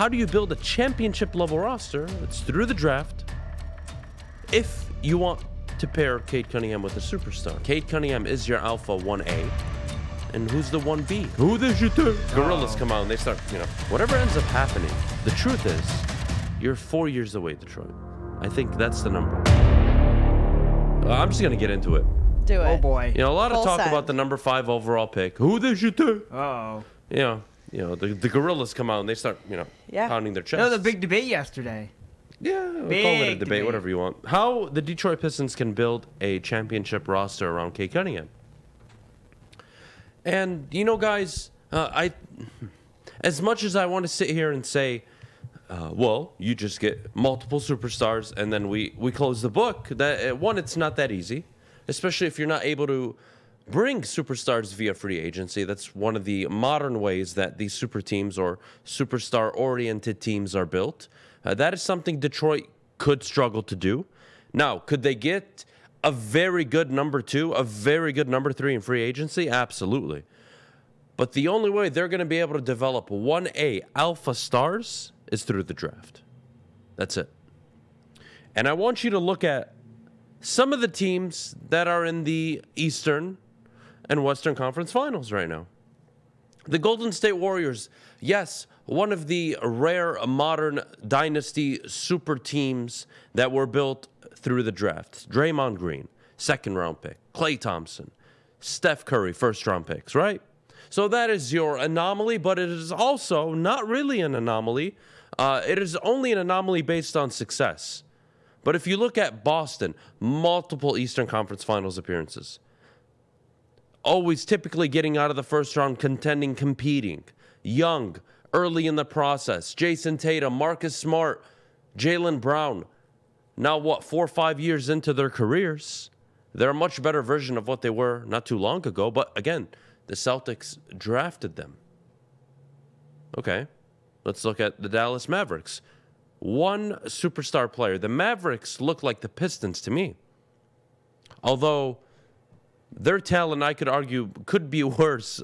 how do you build a championship level roster? It's through the draft. If you want to pair Cade Cunningham with a superstar, Cade Cunningham is your alpha 1A. And who's the 1B? Who did you do? Gorillas come out and they start, you know, whatever ends up happening. The truth is, you're 4 years away, Detroit. I think that's the number. I'm just going to get into it. Do it. Oh, boy. You know, a lot of talk about the number 5 overall pick. Who did you do? Oh. You know, the gorillas come out and they start, you know, pounding their chests. That was a big debate yesterday. Yeah, we'll call it a debate, whatever you want. How the Detroit Pistons can build a championship roster around Cade Cunningham. And, you know, guys, as much as I want to sit here and say, well, you just get multiple superstars and then we close the book, that one, it's not that easy, especially if you're not able to bring superstars via free agency. That's one of the modern ways that these super teams or superstar-oriented teams are built. That is something Detroit could struggle to do. Now, could they get a very good number 2, a very good number 3 in free agency? Absolutely. But the only way they're going to be able to develop 1A alpha stars is through the draft. That's it. And I want you to look at some of the teams that are in the Eastern and Western Conference Finals right now. The Golden State Warriors, yes, one of the rare modern dynasty super teams that were built through the draft. Draymond Green, second-round pick. Klay Thompson, Steph Curry, first-round picks, right? So that is your anomaly, but it is also not really an anomaly. It is only an anomaly based on success. But if you look at Boston, multiple Eastern Conference Finals appearances. Always typically getting out of the first round, contending, competing. Young, early in the process. Jayson Tatum, Marcus Smart, Jaylen Brown. Now what, 4 or 5 years into their careers, they're a much better version of what they were not too long ago. But again, the Celtics drafted them. Okay, let's look at the Dallas Mavericks. One superstar player. The Mavericks look like the Pistons to me. Although their talent, I could argue, could be worse,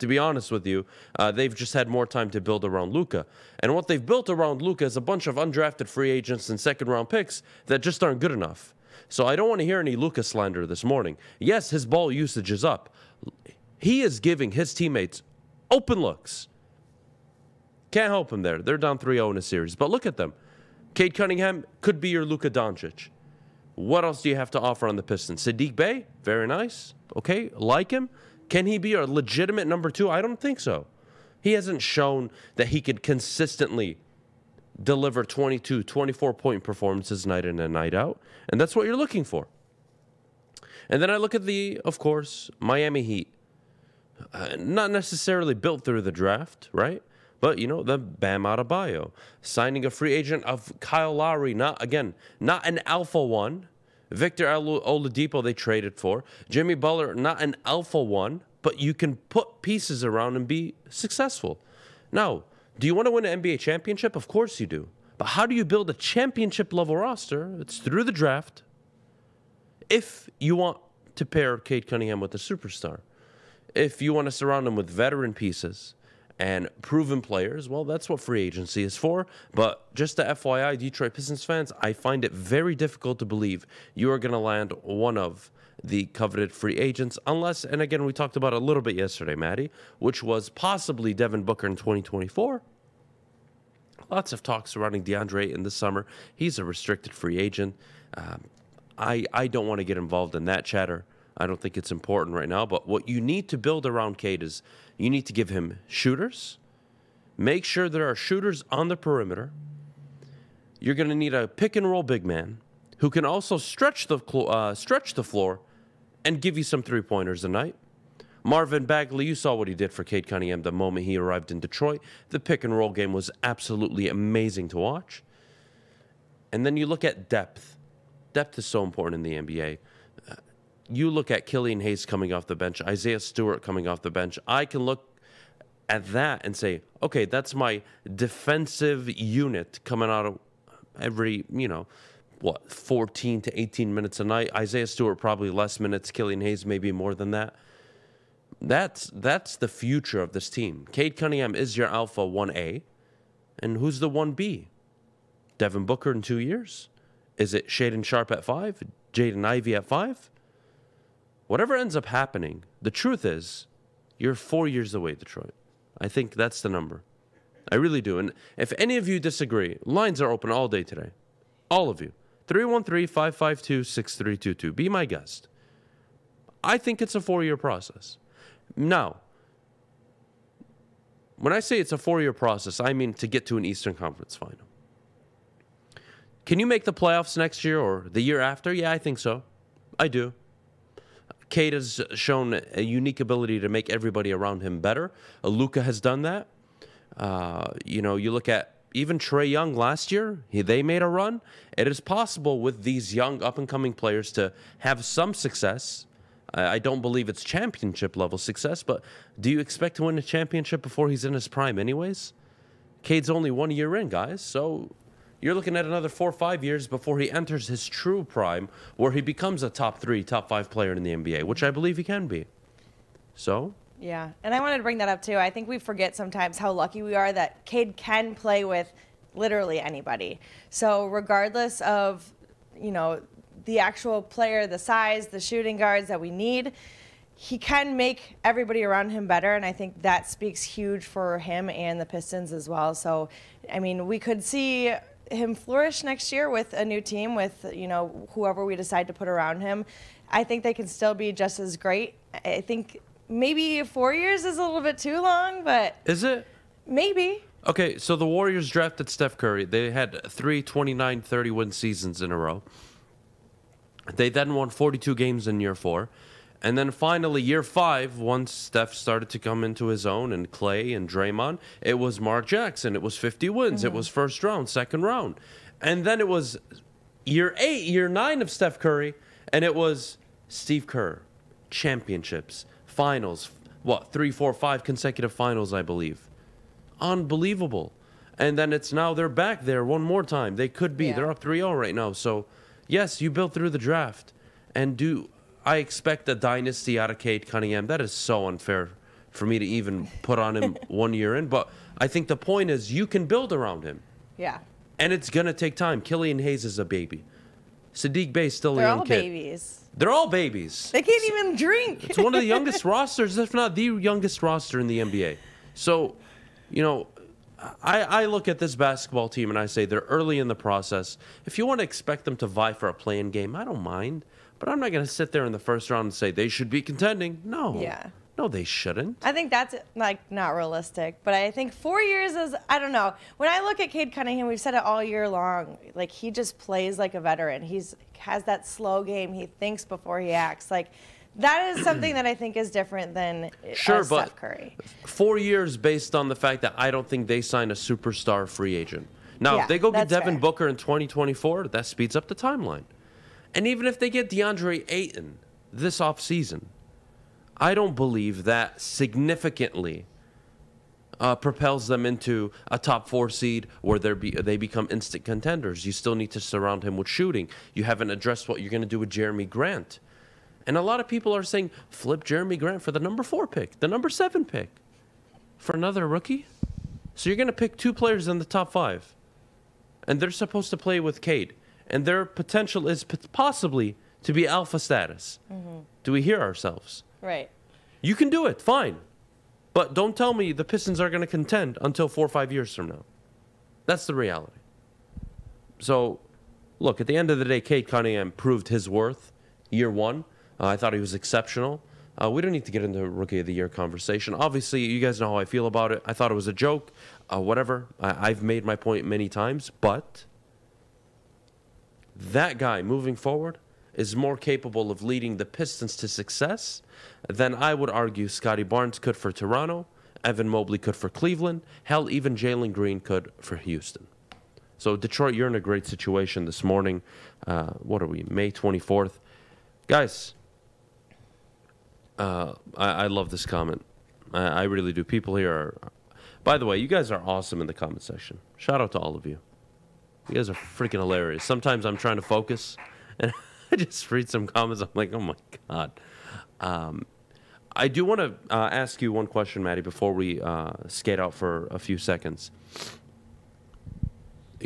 to be honest with you. They've just had more time to build around Luka. And what they've built around Luka is a bunch of undrafted free agents and second-round picks that just aren't good enough. So I don't want to hear any Luka slander this morning. Yes, his ball usage is up. He is giving his teammates open looks. Can't help him there. They're down 3-0 in a series. But look at them. Cade Cunningham could be your Luka Doncic. What else do you have to offer on the Pistons? Sadiq Bey, very nice. Okay, like him. Can he be a legitimate number 2? I don't think so. He hasn't shown that he could consistently deliver 22, 24-point performances night in and night out. And that's what you're looking for. And then I look at the, of course, Miami Heat. Not necessarily built through the draft, right? But, you know, the Bam Adebayo, signing a free agent of Kyle Lowry, not an alpha one. Victor Oladipo they traded for. Jimmy Butler, not an alpha one, but you can put pieces around and be successful. Now, do you want to win an NBA championship? Of course you do. But how do you build a championship-level roster? It's through the draft. If you want to pair Cade Cunningham with a superstar, if you want to surround him with veteran pieces and proven players, well, that's what free agency is for. But just the FYI, Detroit Pistons fans, I find it very difficult to believe you are going to land one of the coveted free agents, unless, and again, we talked about it a little bit yesterday, Maddie, which was possibly Devin Booker in 2024. Lots of talk surrounding DeAndre Ayton this summer. He's a restricted free agent. I don't want to get involved in that chatter. I don't think it's important right now, but what you need to build around Cade is you need to give him shooters. Make sure there are shooters on the perimeter. You're going to need a pick-and-roll big man who can also stretch the floor and give you some three-pointers a night. Marvin Bagley, you saw what he did for Cade Cunningham the moment he arrived in Detroit. The pick-and-roll game was absolutely amazing to watch. And then you look at depth. Depth is so important in the NBA. You look at Killian Hayes coming off the bench, Isaiah Stewart coming off the bench. I can look at that and say, okay, that's my defensive unit coming out of every, you know, what, 14 to 18 minutes a night. Isaiah Stewart probably less minutes, Killian Hayes maybe more than that. That's the future of this team. Cade Cunningham is your alpha 1A, And who's the 1B? Devin Booker in 2 years? Is it Shaedon Sharpe at 5? Jaden Ivey at 5? Whatever ends up happening, the truth is, you're 4 years away, Detroit. I think that's the number. I really do. And if any of you disagree, lines are open all day today. All of you. 313-552-6322. Be my guest. I think it's a four-year process. Now, when I say it's a four-year process, I mean to get to an Eastern Conference final. Can you make the playoffs next year or the year after? Yeah, I think so. I do. Cade has shown a unique ability to make everybody around him better. Luka has done that. You know, you look at even Trae Young last year, they made a run. It is possible with these young up-and-coming players to have some success. I don't believe it's championship-level success, but do you expect to win a championship before he's in his prime anyways? Cade's only 1 year in, guys, so you're looking at another 4 or 5 years before he enters his true prime where he becomes a top three, top five player in the NBA, which I believe he can be. So... yeah, and I wanted to bring that up, too. I think we forget sometimes how lucky we are that Cade can play with literally anybody. So regardless of, you know, the actual player, the size, the shooting guards that we need, he can make everybody around him better, and I think that speaks huge for him and the Pistons as well. So, I mean, we could see him flourish next year with a new team, with, you know, whoever we decide to put around him. I think they can still be just as great. I think... maybe 4 years is a little bit too long, but... is it? Maybe. Okay, so the Warriors drafted Steph Curry. They had three 29-31 seasons in a row. They then won 42 games in year 4. And then finally, year 5, once Steph started to come into his own and Klay and Draymond, it was Mark Jackson. It was 50 wins. Mm-hmm. It was first round, second round. And then it was year 8, year 9 of Steph Curry, and it was Steve Kerr, championships. Finals, what, 3, 4, 5 consecutive finals, I believe. Unbelievable. And then it's now they're back there one more time. They could be. Yeah. They're up 3-0 right now. So, yes, you built through the draft. And do I expect a dynasty out of Cade Cunningham? That is so unfair for me to even put on him 1 year in. But I think the point is you can build around him. Yeah. And it's going to take time. Killian Hayes is a baby. Sadiq Bey is still a young kid. They're all babies. They're all babies. They can't even drink. It's one of the youngest rosters, if not the youngest roster in the NBA. So, you know, I look at this basketball team and I say they're early in the process. If you want to expect them to vie for a play-in game, I don't mind. But I'm not going to sit there in the first round and say they should be contending. No. Yeah. No, they shouldn't. I think that's, like, not realistic. But I think 4 years is, I don't know. When I look at Cade Cunningham, we've said it all year long. Like, he just plays like a veteran. He's has that slow game. He thinks before he acts. Like, that is something that I think is different than sure, but Steph Curry. 4 years based on the fact that I don't think they sign a superstar free agent. Now, yeah, if they go get Devin Booker in 2024, that speeds up the timeline. And even if they get DeAndre Ayton this offseason, I don't believe that significantly propels them into a top 4 seed where they become instant contenders. You still need to surround him with shooting. You haven't addressed what you're going to do with Jeremy Grant. And a lot of people are saying, flip Jeremy Grant for the number 4 pick, the number 7 pick for another rookie. So you're going to pick 2 players in the top 5. And they're supposed to play with Cade. And their potential is possibly to be alpha status. Mm-hmm. Do we hear ourselves? Right. You can do it, fine. But don't tell me the Pistons are going to contend until 4 or 5 years from now. That's the reality. So, look, at the end of the day, Cade Cunningham proved his worth year 1. I thought he was exceptional. We don't need to get into a Rookie of the Year conversation. Obviously, you guys know how I feel about it. I thought it was a joke. Whatever. I've made my point many times. But that guy, moving forward, is more capable of leading the Pistons to success than I would argue Scottie Barnes could for Toronto, Evan Mobley could for Cleveland, hell, even Jalen Green could for Houston. So, Detroit, you're in a great situation this morning. What are we, May 24th? Guys, I love this comment. I really do. People here are... by the way, you guys are awesome in the comment section. Shout out to all of you. You guys are freaking hilarious. Sometimes I'm trying to focus and... I just read some comments. I'm like, oh, my God. I do want to ask you one question, Maddie, before we skate out for a few seconds.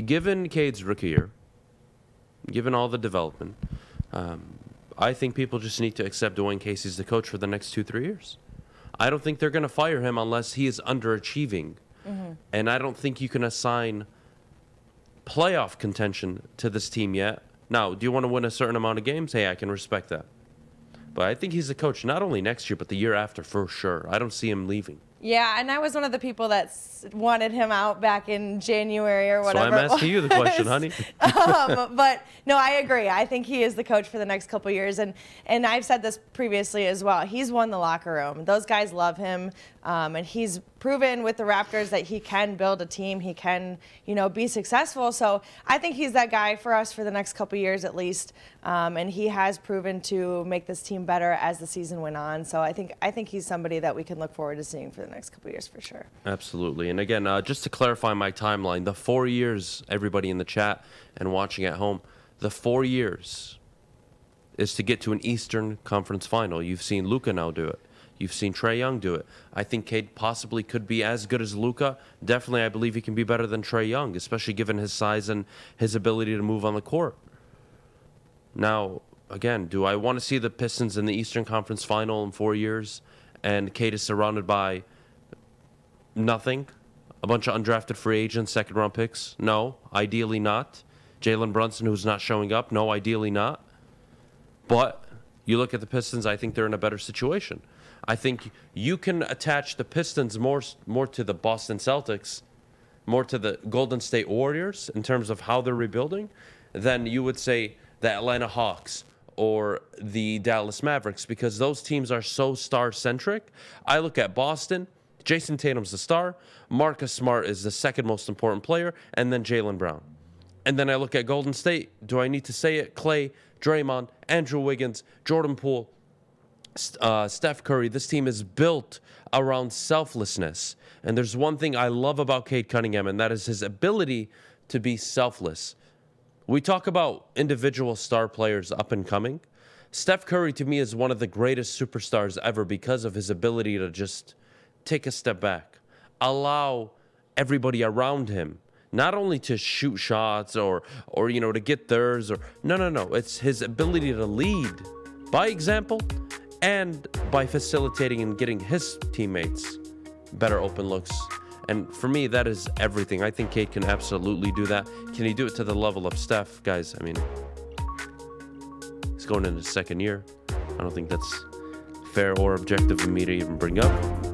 given Cade's rookie year, given all the development, I think people just need to accept Dwayne Casey's the coach for the next 2-3 years. I don't think they're going to fire him unless he is underachieving. Mm-hmm. And I don't think you can assign playoff contention to this team yet. Now, do you want to win a certain amount of games? Hey, I can respect that. But I think he's the coach not only next year, but the year after for sure. I don't see him leaving. Yeah, and I was one of the people that wanted him out back in January or whatever. So I'm asking you the question, honey. But no, I agree. I think he is the coach for the next couple of years, and I've said this previously as well. He's won the locker room. Those guys love him, and he's proven with the Raptors that he can build a team. He can, you know, be successful. So I think he's that guy for us for the next couple of years at least, and he has proven to make this team better as the season went on. So I think he's somebody that we can look forward to seeing for the next couple years for sure. Absolutely. And again, just to clarify my timeline, the 4 years, everybody in the chat and watching at home, the 4 years is to get to an Eastern Conference final. You've seen Luka now do it. You've seen Trae Young do it. I think Cade possibly could be as good as Luka. Definitely, I believe he can be better than Trae Young, especially given his size and his ability to move on the court. Now, again, do I want to see the Pistons in the Eastern Conference final in 4 years and Cade is surrounded by nothing? A bunch of undrafted free agents, second-round picks? No, ideally not. Jaylen Brunson, who's not showing up? No, ideally not. But you look at the Pistons, I think they're in a better situation. I think you can attach the Pistons more to the Boston Celtics, more to the Golden State Warriors in terms of how they're rebuilding than you would say the Atlanta Hawks or the Dallas Mavericks, because those teams are so star-centric. I look at Boston. Jason Tatum's the star. Marcus Smart is the second most important player, and then Jaylen Brown. And then I look at Golden State. Do I need to say it? Klay, Draymond, Andrew Wiggins, Jordan Poole, Steph Curry. This team is built around selflessness. And there's one thing I love about Cade Cunningham, and that is his ability to be selfless. We talk about individual star players up and coming. Steph Curry, to me, is one of the greatest superstars ever because of his ability to just take a step back, allow everybody around him not only to shoot shots or you know, to get theirs, or no, it's his ability to lead by example and by facilitating and getting his teammates better open looks. And for me, that is everything. I think Cade can absolutely do that. Can he do it to the level of Steph? Guys, I mean, he's going into his second year. I don't think that's fair or objective for me to even bring up.